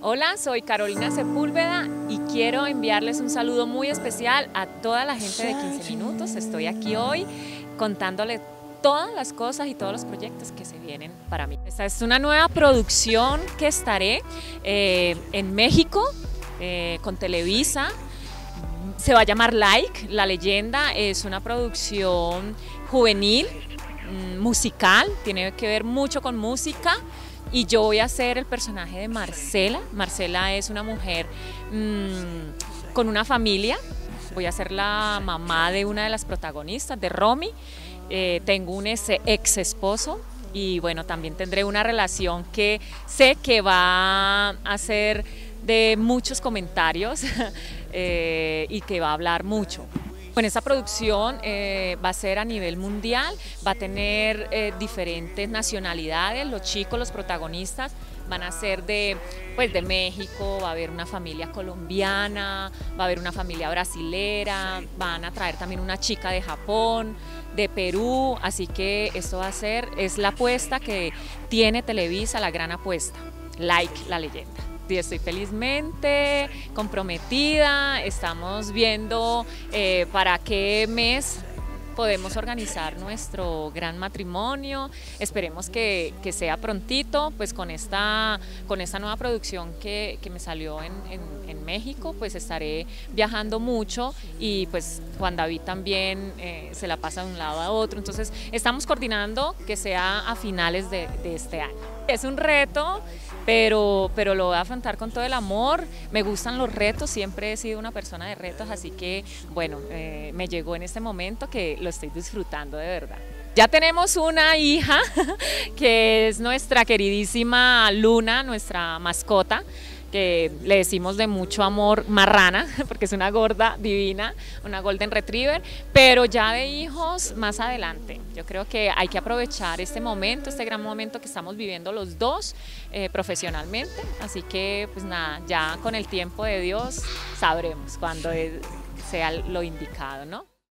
Hola, soy Carolina Sepúlveda y quiero enviarles un saludo muy especial a toda la gente de 15 Minutos. Estoy aquí hoy contándoles todas las cosas y todos los proyectos que se vienen para mí. Esta es una nueva producción que estaré en México con Televisa. Se va a llamar Like, La leyenda. Es una producción juvenil, musical, tiene que ver mucho con música. Y yo voy a ser el personaje de Marcela. Marcela es una mujer con una familia. Voy a ser la mamá de una de las protagonistas, de Romy. Tengo un ex esposo y bueno, también tendré una relación que sé que va a ser de muchos comentarios y que va a hablar mucho. Bueno, esta producción va a ser a nivel mundial, va a tener diferentes nacionalidades. Los chicos, los protagonistas van a ser de México, va a haber una familia colombiana, va a haber una familia brasilera, van a traer también una chica de Japón, de Perú, así que esto va a ser, es la apuesta que tiene Televisa, la gran apuesta, Like, La leyenda. Y estoy felizmente comprometida, estamos viendo para qué mes podemos organizar nuestro gran matrimonio, esperemos que sea prontito, pues con esta nueva producción que me salió en México, pues estaré viajando mucho y pues Juan David también se la pasa de un lado a otro, entonces estamos coordinando que sea a finales de este año. Es un reto, pero lo voy a afrontar con todo el amor, me gustan los retos, siempre he sido una persona de retos, así que bueno, me llegó en este momento que lo estoy disfrutando de verdad. Ya tenemos una hija que es nuestra queridísima Luna, nuestra mascota, que le decimos de mucho amor Marrana, porque es una gorda divina, una golden retriever, pero ya de hijos más adelante. Yo creo que hay que aprovechar este momento, este gran momento que estamos viviendo los dos profesionalmente, así que pues nada, ya con el tiempo de Dios sabremos cuándo sea lo indicado, ¿no?